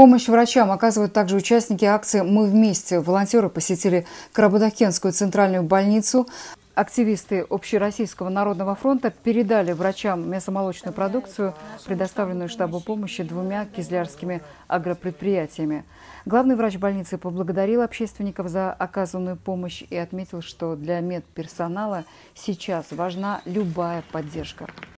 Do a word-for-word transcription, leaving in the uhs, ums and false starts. Помощь врачам оказывают также участники акции «Мы вместе». Волонтеры посетили Карабудахкенскую центральную больницу. Активисты Общероссийского народного фронта передали врачам мясомолочную продукцию, предоставленную штабу помощи двумя кизлярскими агропредприятиями. Главный врач больницы поблагодарил общественников за оказанную помощь и отметил, что для медперсонала сейчас важна любая поддержка.